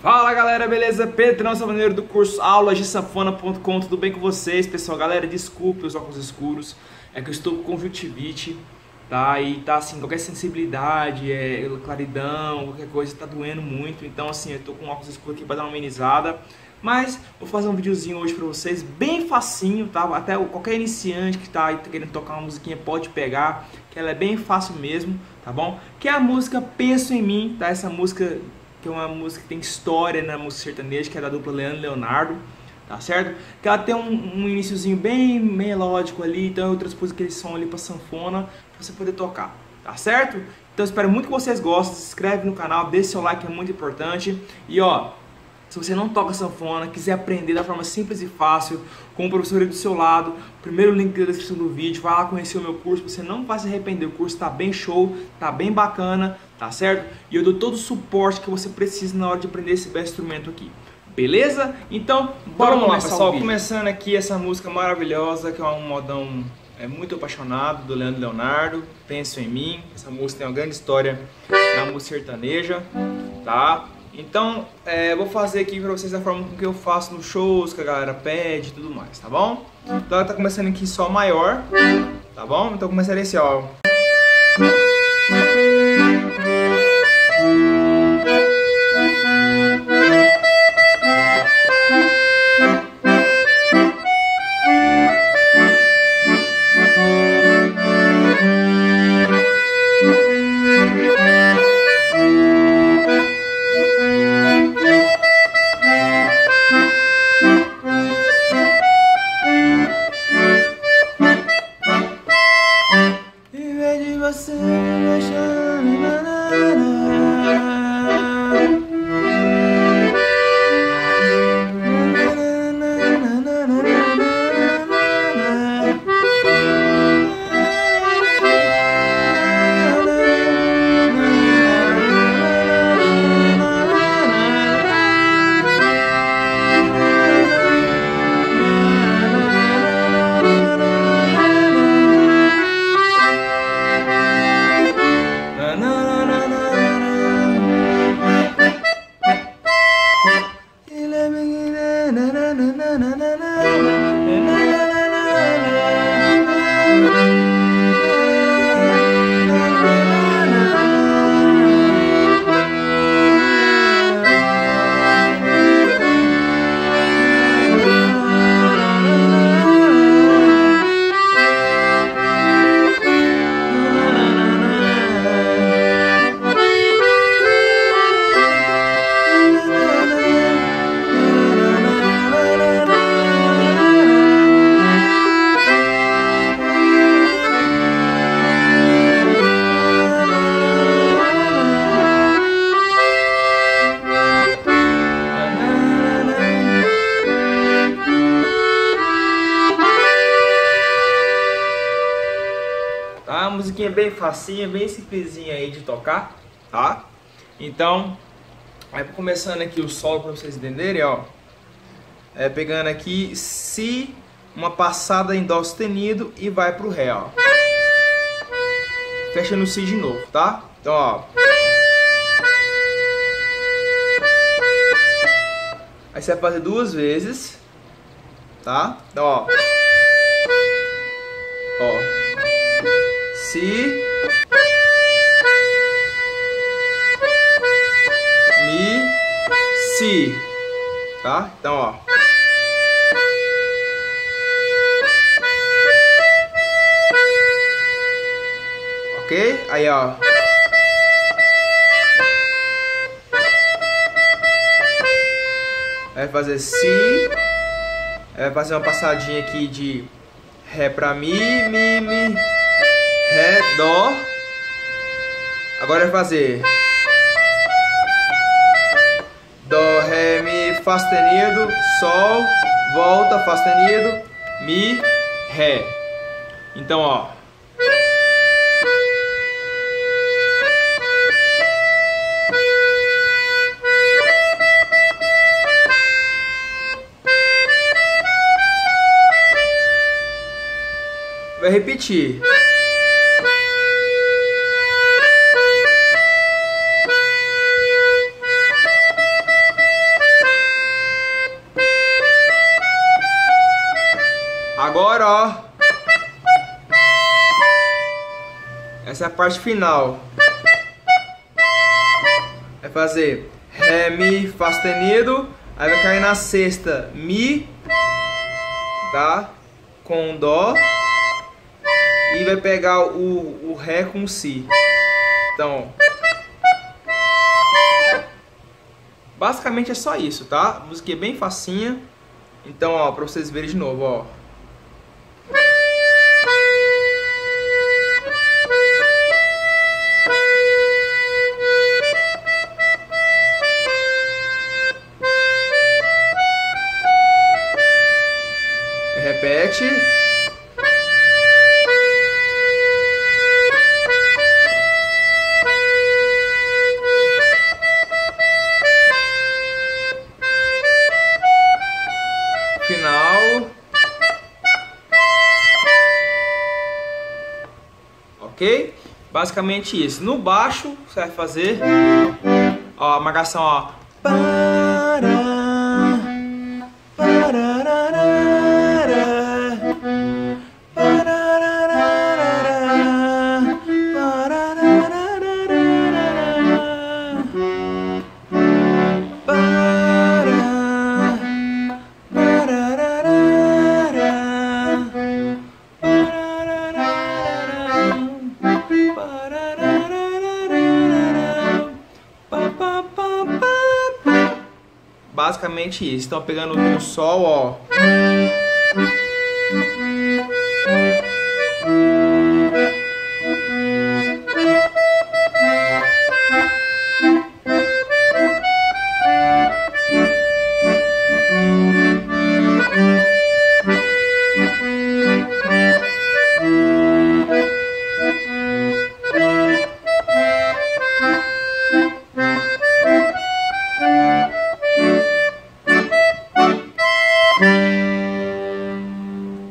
Fala galera, beleza? Pedro Sanfoneiro do curso aulasdesanfona.com, tudo bem com vocês? Pessoal, galera, desculpe os óculos escuros, é que eu estou com conjuntivite, tá? E tá assim, qualquer sensibilidade, claridão, qualquer coisa, tá doendo muito. Então assim, eu tô com óculos escuros aqui pra dar uma amenizada. Mas vou fazer um videozinho hoje pra vocês, bem facinho, tá? Até qualquer iniciante que tá querendo tocar uma musiquinha pode pegar, que ela é bem fácil mesmo, tá bom? Que é a música Penso em Mim, tá? Essa música... que é uma música que tem história na música sertaneja, que é da dupla Leandro e Leonardo, tá certo? Que ela tem um iniciozinho bem melódico ali, então eu transpus aquele som ali pra sanfona, pra você poder tocar, tá certo? Então espero muito que vocês gostem, se inscreve no canal, deixa seu like, é muito importante. E ó, se você não toca sanfona, quiser aprender da forma simples e fácil, com o professor aí do seu lado, primeiro link da descrição do vídeo, vai lá conhecer o meu curso, você não vai se arrepender, o curso tá bem show, tá bem bacana, tá certo? E eu dou todo o suporte que você precisa na hora de aprender esse belo instrumento aqui, beleza? Então, bora lá, pessoal, começando aqui essa música maravilhosa, que é um modão muito apaixonado, do Leandro e Leonardo, Penso em Mim. Essa música tem uma grande história na música sertaneja, tá? Então, vou fazer aqui pra vocês a forma com que eu faço nos shows, que a galera pede e tudo mais, tá bom? Então ela tá começando aqui em Sol maior, tá bom? Então começaria esse, ó. Tá? Uma musiquinha bem facinha, bem simplesinha aí de tocar, tá? Então, aí começando aqui o solo pra vocês entenderem, ó. Pegando aqui Si, uma passada em Dó sustenido e vai pro Ré, ó. Fecha no Si de novo, tá? Então, ó. Aí você vai fazer duas vezes, tá? Então, ó. Ó. Si, Mi, Si, tá? Então, ó. Ok? Aí, ó. Vai fazer Si, vai fazer uma passadinha aqui de Ré pra Mi, Mi, Mi. Ré, Dó. Agora vai fazer Dó, Ré, Mi, Fá sustenido, Sol, volta, Fá sustenido, Mi, Ré. Então, ó. Vai repetir. ó. Essa é a parte final. Vai fazer Ré, Mi, Fá sustenido. Aí vai cair na sexta, Mi, tá? Com Dó. E vai pegar o Ré com Si. Então, basicamente é só isso, tá? A música é bem facinha. Então, ó, pra vocês verem de novo, ó. E repete. Final. Ok? Basicamente isso. No baixo, você vai fazer, ó, a marcação, ó. Basicamente isso. Então, pegando o sol, ó.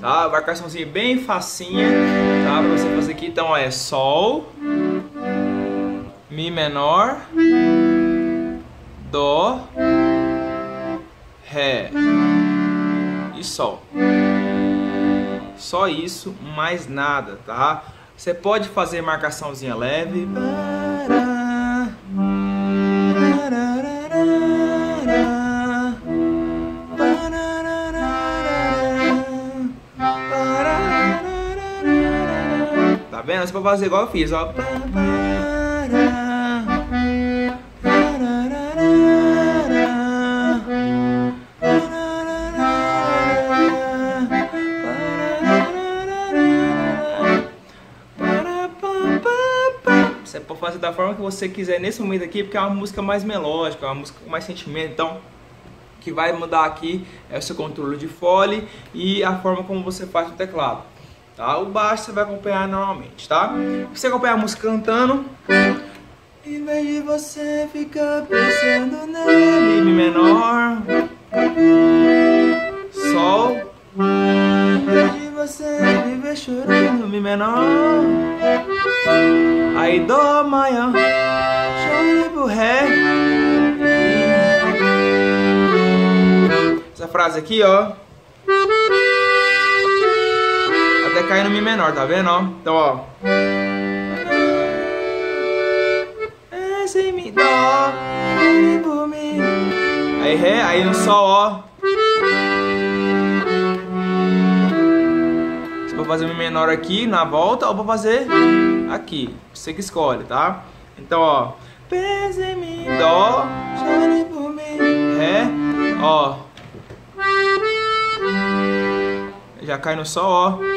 Tá? Vai ficar sozinho bem facinha, tá? Pra você fazer aqui, então é Sol, Mi menor, Dó, Ré e Sol. Só isso, mais nada, tá? Você pode fazer marcaçãozinha leve. Você pode fazer igual eu fiz, ó. Você pode fazer da forma que você quiser nesse momento aqui, porque é uma música mais melódica, é uma música com mais sentimento, então o que vai mudar aqui é o seu controle de fole e a forma como você faz o teclado. Tá? O baixo você vai acompanhar normalmente, tá? Pra você acompanhar a música cantando, em vez de você ficar pensando nele, Mi menor, Sol, em vez de você viver chorando, Mi menor, aí Dó maior, chore pro Ré. Essa frase aqui, ó, até cair no Mi menor, tá vendo, ó? Então, ó. Esse Mi, Dó, Mi. Aí Ré, aí no Sol, ó. Você pode fazer o Mi menor aqui, na volta, ou pode fazer aqui. Você que escolhe, tá? Então, ó. Dó, Ré, ó. Já cai no Sol, ó.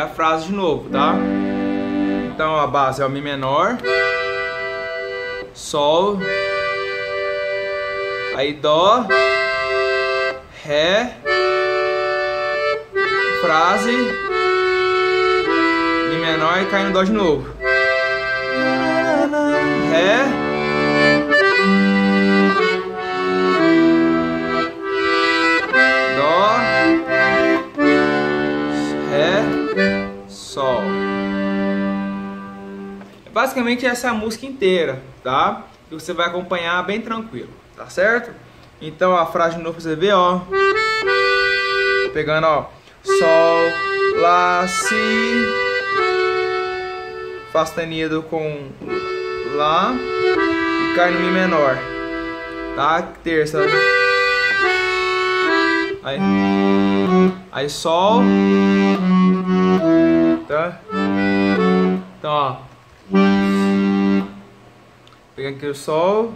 A frase de novo, tá? Então a base é o Mi menor, Sol, aí Dó, Ré, frase, Mi menor e cai no Dó de novo. Ré. Basicamente essa é a música inteira, tá? E você vai acompanhar bem tranquilo, tá certo? Então a frase de novo pra você ver, ó. Pegando, ó. Sol, Lá, Si. Fá sustenido com Lá. E cai no Mi menor. Tá? Terça. Aí Sol. Tá? Então, ó. Pegando aqui o Sol.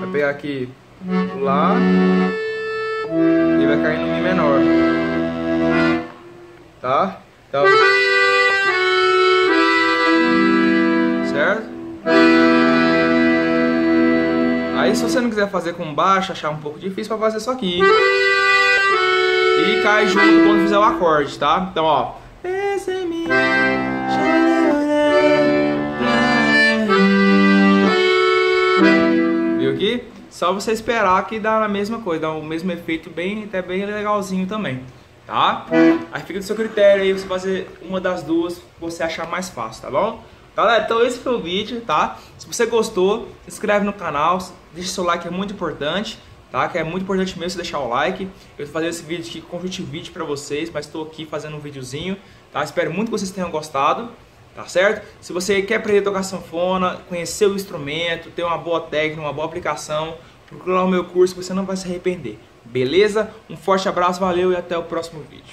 Vai pegar aqui o Lá. E vai cair no Mi menor. Tá? Então. Certo? Aí se você não quiser fazer com baixo, achar um pouco difícil, pra fazer só aqui. E cai junto quando fizer o acorde, tá? Então, ó. Penso em mim. Viu aqui? Só você esperar que dá a mesma coisa, dá o mesmo efeito bem, até bem legalzinho também, tá? Aí fica do seu critério aí, você fazer uma das duas, você achar mais fácil, tá bom? Galera, então esse foi o vídeo, tá? Se você gostou, se inscreve no canal, deixa seu like, é muito importante. Tá? Que é muito importante mesmo você deixar o like. Eu vou fazer esse vídeo aqui, conjunto vídeo pra vocês, mas estou aqui fazendo um videozinho, tá? Espero muito que vocês tenham gostado, tá certo? Se você quer aprender a tocar sanfona, conhecer o instrumento, ter uma boa técnica, uma boa aplicação, procura lá o meu curso, você não vai se arrepender, beleza? Um forte abraço, valeu e até o próximo vídeo.